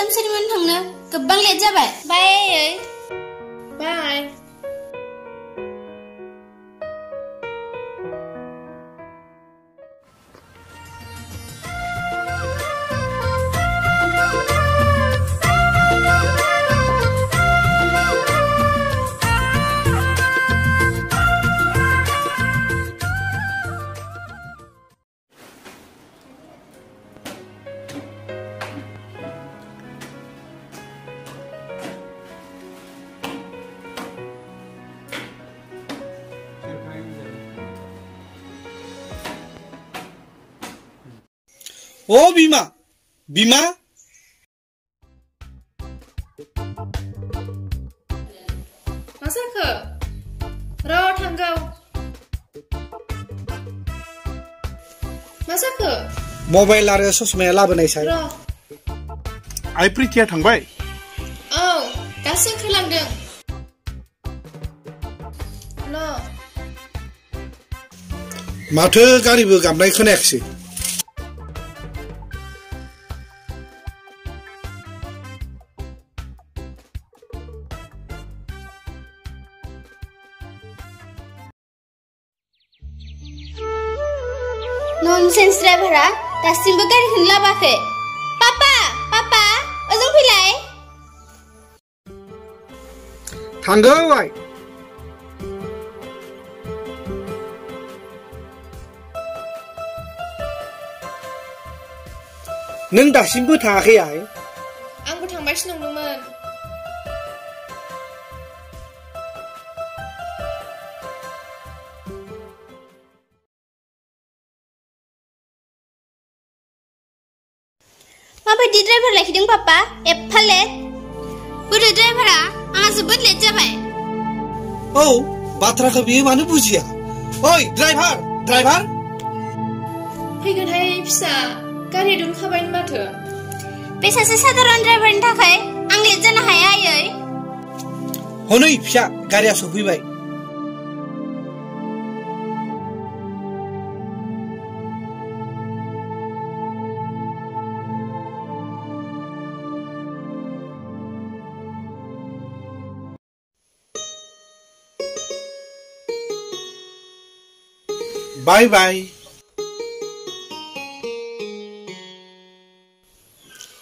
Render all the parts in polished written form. exam ceremony thangna. Kabbang late jabai. Bye. Bye. Oh, Bima! Bima! Masaka! Raw Tangao! Masaka! Mobile are so smell up and I said, I pretty at Hangai. Oh, that's a Kilander. No. Mater Garibu got my connection. Nonsense driver, that's simple. Papa, Papa, what's up? Tango, why? Nanda simple tahi, I. I'm going to match no woman. Did driver like hitting Papa? A pallet? But a driver as a good let Jabay. Oh, Batrakabi Manubuzia. Oi, driver, driver. He could have, sir. Carry don't have any matter. Besides a Southern driver in Takai, Anglets and Hayaye. Honey, Pia, Garias of Viva. Bye bye.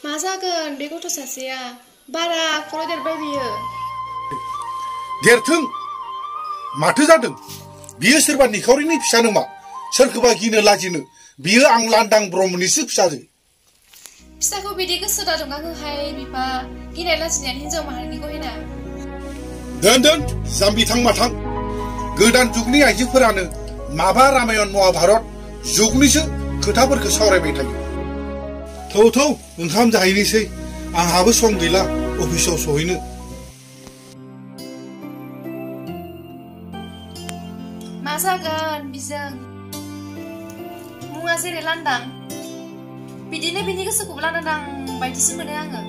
Mazagan, they go to Sasia. Bara, for their baby. Dear Tung Matuzadum, be a servant Nicorinip Sanuma, Circubagina Laginu, be a Anglandang Bromunisip Sadu. Sako be taken so that Hai Bipa, Gina Lasin and Hinzomahanikoina. Dundun, Zambitang Matang, good and Tugni, I give her Maba Ramayon Moabarot, Zugnisha, Kutabur Kasorabita. Toto, Unham the Hainese, and Havasong Villa, Officio Sohinu. Mazagan, Bizan Mungazir Landang. We didn't have any Sukulanadang by Dissimanianga.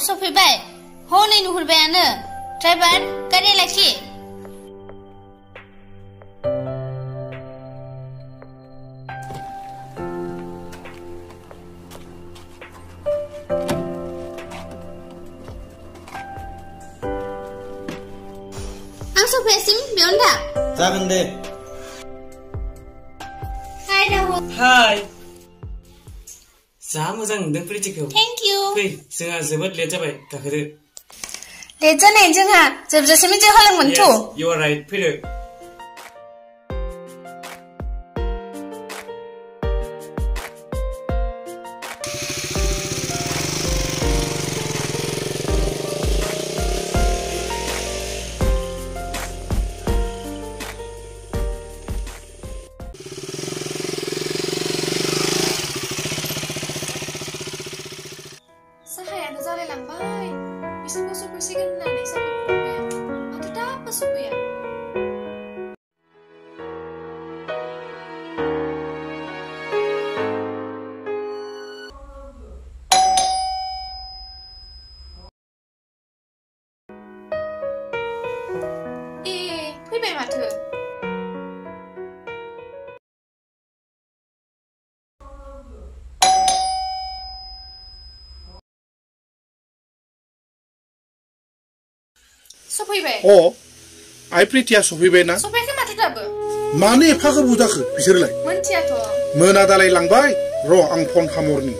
Sophie Bay, Honey Nurbana, Trevor, Carelaki. I'm so pressing beyond that. 7 days. Hi, Rahul. Hi. Thank you. Hey, Singa Zibut later by Kakadu. Later, Ninja, the Jessamy Halaman too. You are right, Peter. I Sasali lang, bye! Bisa mo supersigan na nanay sa pagpapaya. Ang tatapas mo yan. Oh, I pretty as we were not. So, make a matter. Money, Pakabudak, Pizerla, Montiato, Mernadale Langby, Raw and Pon Hamorni.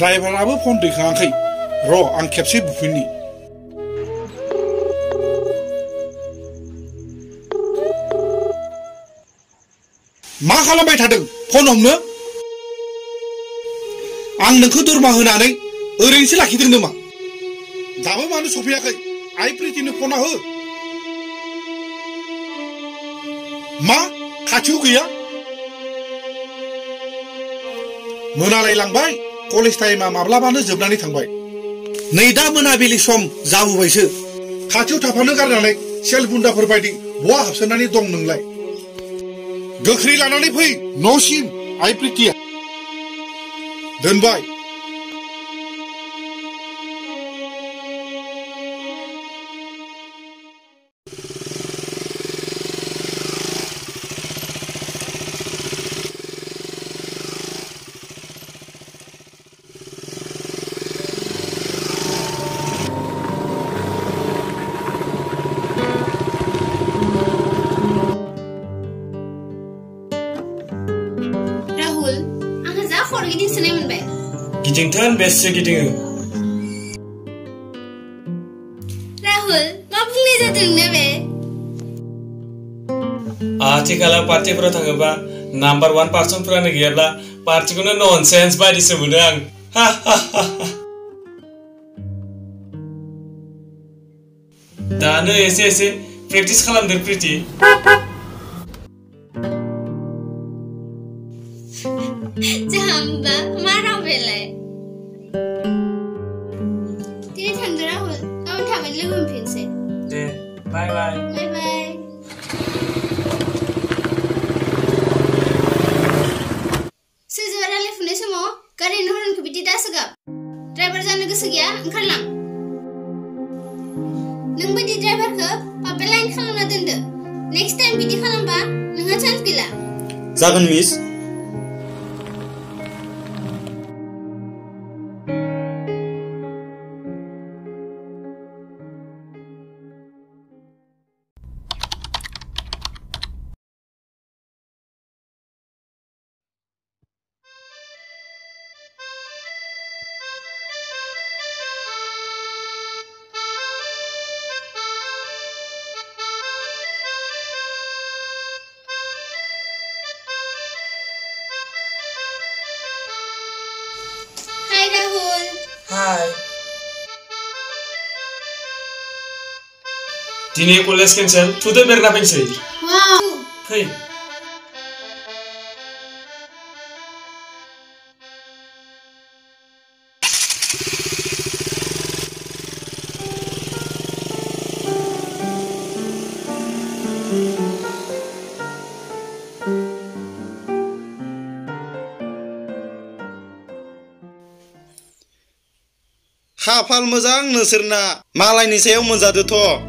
Driver abu phone dikhangkai ro ang khepse bufini ma khalambai thadung phone omno ang nokho durma honanai orense lakhidung nama dabo manu sofiyakai ai pritinu phone ho ma khachu giya monalai langbai College time माब्लाबानो जोबनानै थांबाय नै दा मोनाबिलि सम जाबोबायसो खाथियाव थाफानो गारनानै cell बुन्दाफोर बायदि बवा हाबसोनानै दं नोंलाय गोख्रै लानानै फै न'सिम आइ प्रिटिया दोनबाय Turn best Rahul, not please at the Article Party Protagaba, number one person from the Gabla, particular nonsense by the Subudang. Ha ha ha. Dana is practice calendar pretty. Jamba, Maraville. Bye bye. Bye bye. So, you are left in the summer. Car in Horan could be Dasaga. Driver Zanagasagia and Kalam. Nobody driver her, Papa Lang Kalanadunda. Next time, Pity Kalamba, Nagatan Pilla. Zagan Miss. Dini college cancel. To the merna pencil. Wow. Hey. Khafal mozang nosirna malayni sayaw monjado to.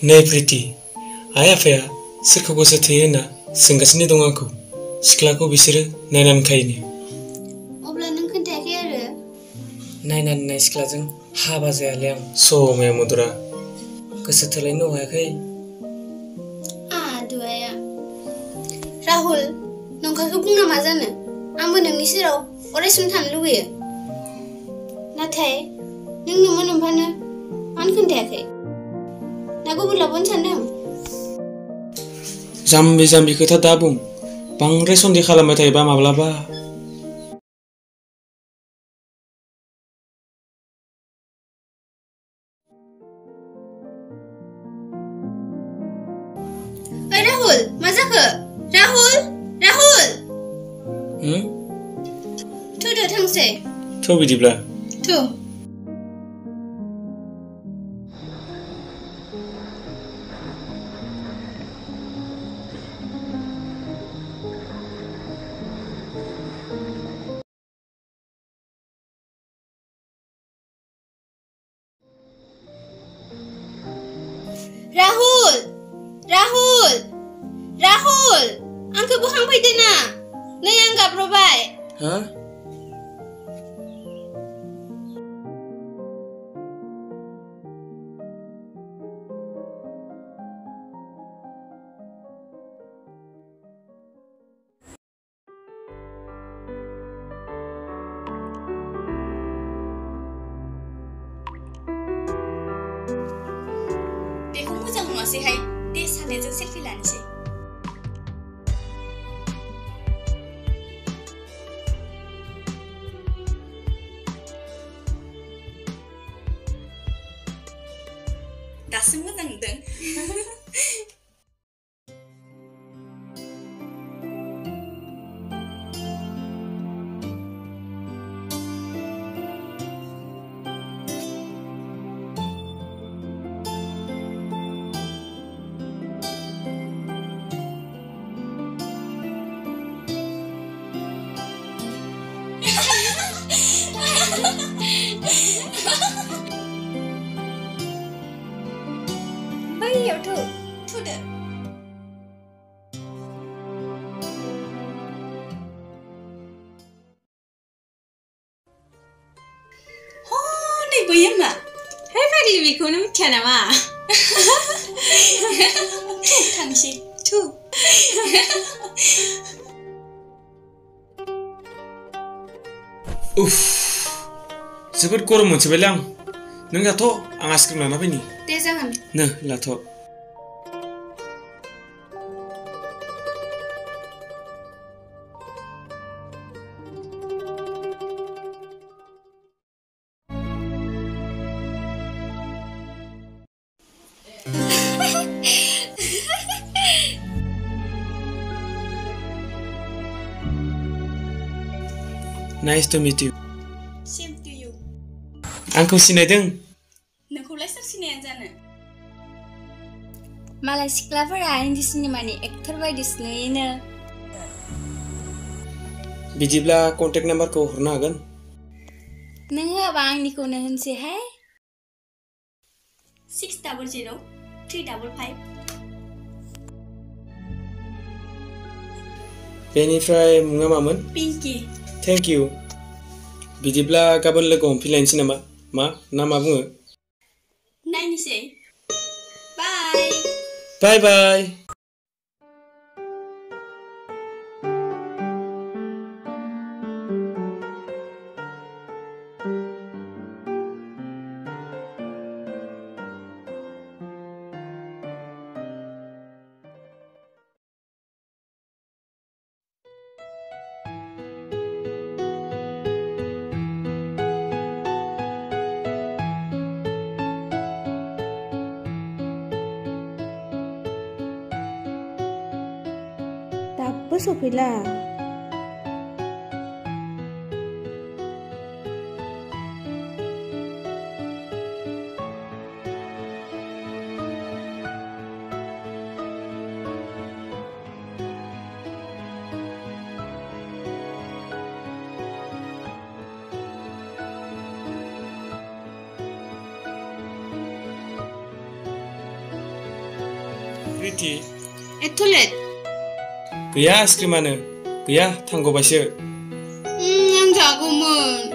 Nay Priti, Ayafea, Sikobosatena, Singasnidongaku, Sklako Bisir, Nanan Kaini. Oblanum Kentakere Nanan Nesklazan, Habazaliam, so my mudra. Casatalino, okay? Ah, do I? Rahul, Nonkakuna Mazana, I'm going to miss it all, or I sometimes do it. Natay, Nunumana, one Kentakere. Zambi zambi kata dabung, bang reson di kalam matai ba mablaba. Hey Rahul, mazaka, Rahul. Tu do thang se. Tu bidibla. Tu. Rahul! Angka buhang pwede na! Nayang ka, probay! Huh? Beko mo jang mo si hai, de sa nejang selfie lan si. Dasmu nang deng. Here too, to the oh, they buy ma. Hey, Paddy, we couldn't can a ma. Tangshi, too. Oof, the good cormons of a lamb. Nungato, I'm asking my money. There's a one. No, Lato. Nice to meet you. Same to you. Uncle Sinadeng. Malay siklafora hindi sinimani actor by Disney na. Bijibla contact number ko hurna gan. Nanga bang ni ko na hansi hai? 600355. Benifray munga maman. Pinky. Thank you. Bijibla kabon le kong filain sinama ma nama bunga. Nani say. Bye. Bye bye. Sopila Priti. Ethulet. Gaya askrimano. Gaya tangobaisyo. Ang jagomun.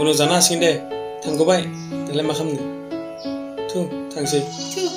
Uno zana sinde tangobai. Dalay makamno. Tu tangsi. Tu.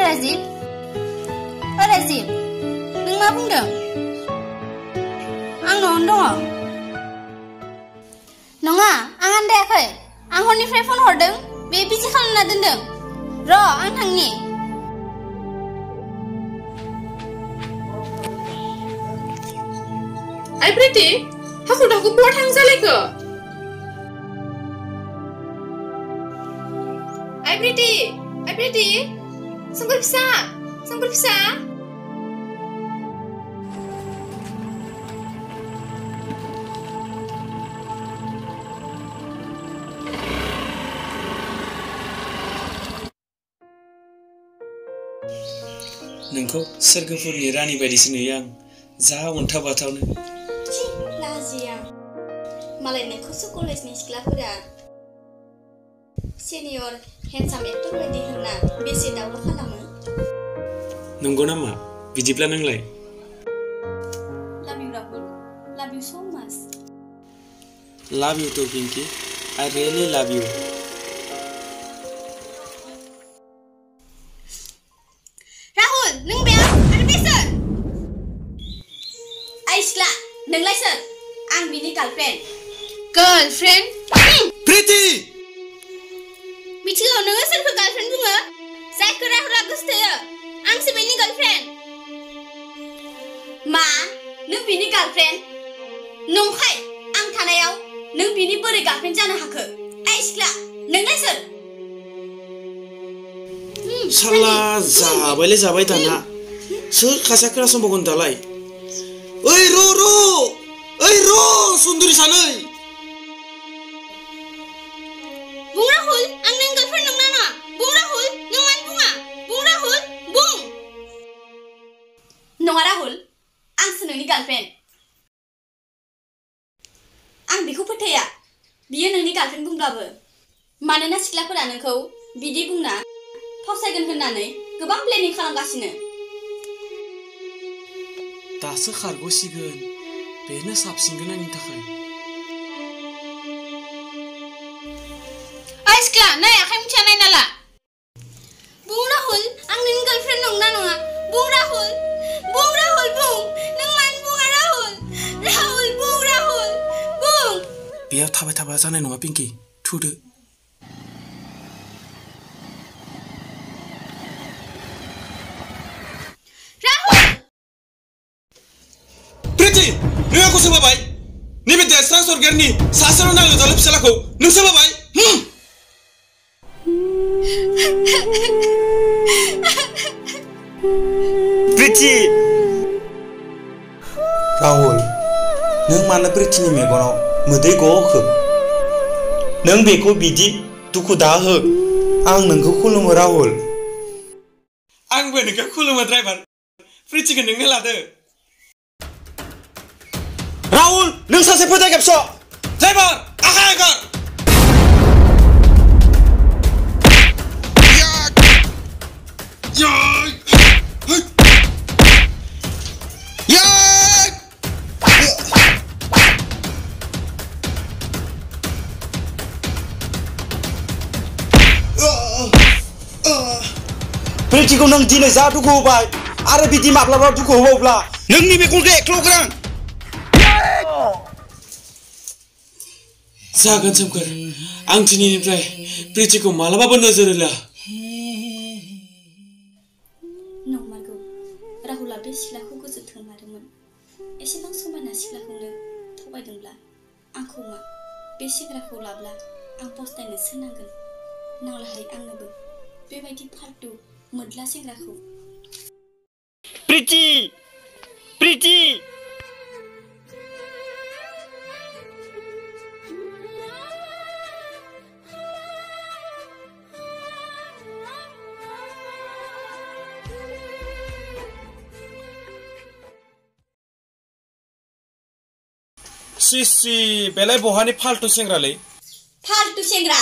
Razib, Razib, nang ma bungdang? Ang noon dong? Nonga, ang andayakay. Ang honeyfrey phone hordeng, be busy kalamna dindeng. Ro, ang tangni. Ay Priti, haku daku buat hang zalika. Ay Priti, Ay Priti. Sanggul pisah! Sanggul pisah! Nengko sergapur ni Rani badi sini yang Zaha untah batau ni. Cik, lazia. Malay nengko sekolah ni sekolah kuda. Senior, handsome actor badi hana besi daula kalamu. Nunggu nama, bijibla nanglay. Love you Rahul, love you so much. Love you too Pinky, I really love you. Rahul, nung biar, ada besar. Aisla, nanglay sir. Ang bini girlfriend. Girlfriend? Priti. Michiko, nunga sirfa girlfriend bunga. Zaiko Rahul Agustaya. Ang si bini girlfriend. Ma, nung bini girlfriend. Nung khai, ang thanayaw. Nung bini bori girlfriend jana hako. Aiskla, nunga sir. Sala, zabaile zabai thana. Sir, khasakra sumbogun dalai. Oi ro ro. Oi ro, sunduri sanai. Girlfriend. Ang biku percaya, dia nengni girlfriend bung blabber. Mana nasi kelapa dan kau, bidi bung na, pasai genhen nane, kebang planning kalang kasine. Tak sekar gosi gen, bena sab singgan ini takkan. Aiskla, naya kau macam mana la? Bung Rahul, ang neng girlfriend nong nana, bung Rahul, bung Rahul bung. Biar tabai-tabai sana nunga Pinky, tude. Rahul! Priti, nunga aku semua baik. Ni benda esrang sorger ni, sasaran nak lezat lepas laku, nunga semua baik. Priti, Rahul, nunga mana Priti ni megono? Mudai goh, nang beku biji duku dah, ang nangku kulum Rahul, ang benangku kulum driver, Priti kan nangnya lada. Rahul, nang sah sepeda kapso, driver, akar akar. Ya, ya. Priti kau nang dina jadu kau baik, arah biji mabla mabla kau bawa bla, nang ni bekul dek logram. Zagan semkar, angtini ni pray, Priti kau malah apa benda zerilah. Nong margo, Rahul ada silaku kau jatuh maraman, esok langsung mana silaku nang, tawai dengla, aku ma, बे सिग्राखौ लाब्ला आं पस्टायनोसो नांगोन नालाय आंनोबो बेबायदि फालतु मोदला सिग्राखौ प्रिति प्रिति सी सी बेलाय बहानि फालतु सेंग्रा बे फालतु सेंग्रा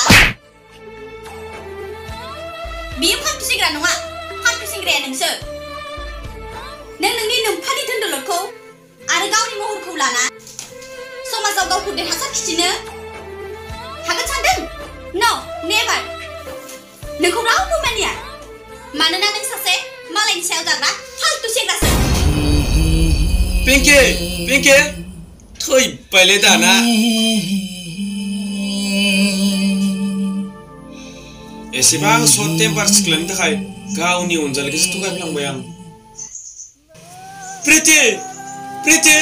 नङा फालतु सेंग्राया नोंसो नों नोंनि नोंफानि धोनदलखौ आरो गावनि महरखौ लाना समाजाव गावखौ देरहासार खिथिनो हागोन सानदों नो नेभार नोंखौ रावबो मानिया मानोना नों सासे मालायनि सायाव जाग्रा फालतु सेंग्रासो पिंके पिंके थै पहले दाना एसेबां शर्ट टेम्पार सिख्लानि थाखाय गावनि अनजालिखौसो थगायफ्लांबाय आं प्रिति प्रिति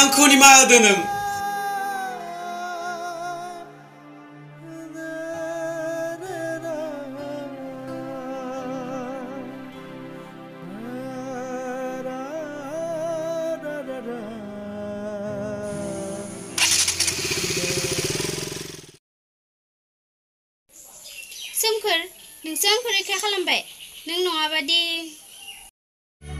आंखौ निमाहा होदो नों सोमखोर नोंसो आंखौ रैखा खालामबाय नों नङाबादि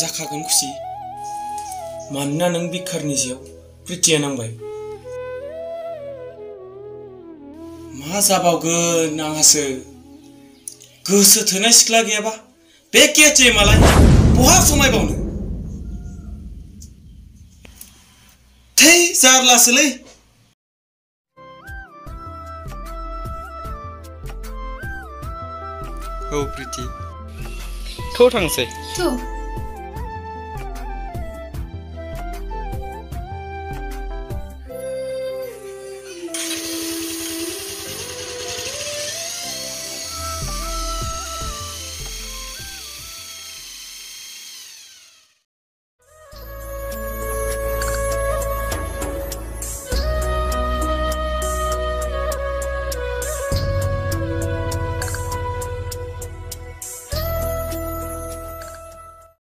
जाखागोन खुसि मानोना नों बिखारनि जियाव प्रितिया नांबाय मा जाबावगोन आंहासो गोसो थोनाय सिख्ला गैयाबा बे केचे मालाय बहा समायबावनो जारलासोलै औ प्रिति थौ थांसै थौ